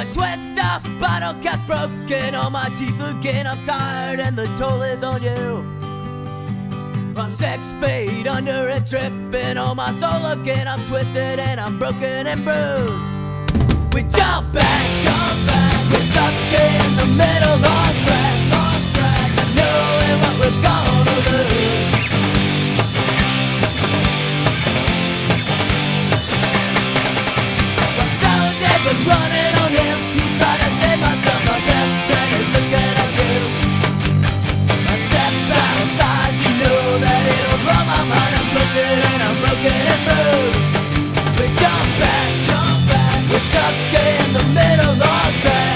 My twist off bottle cap's broken, all my teeth again. I'm tired and the toll is on you. I'm 6 feet under and tripping on my soul again. I'm twisted and I'm broken and bruised. We jump back, we're stuck in the middle, lost track, of knowing what we're gonna lose. I'm stoned and been running on empty, trying to save myself. My best bet is the good I do. I step outside, you know that it'll blow my mind. I'm twisted and I'm broken and bruised. We jump back, we're stuck in the middle, lost track.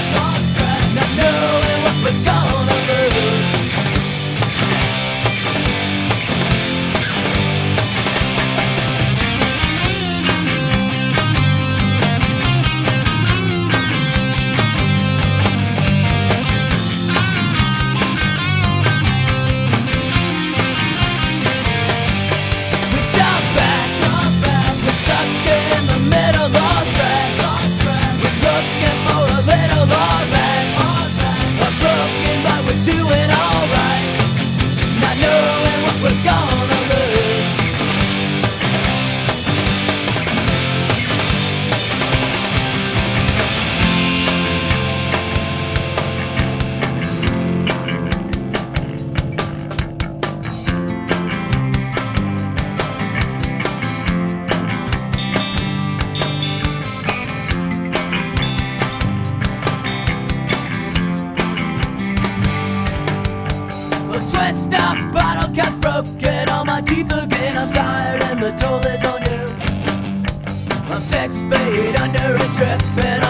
Twist off, bottle cap's broken, all my teeth again. I'm tired and the toll is on you. I'm 6 feet under and tripping.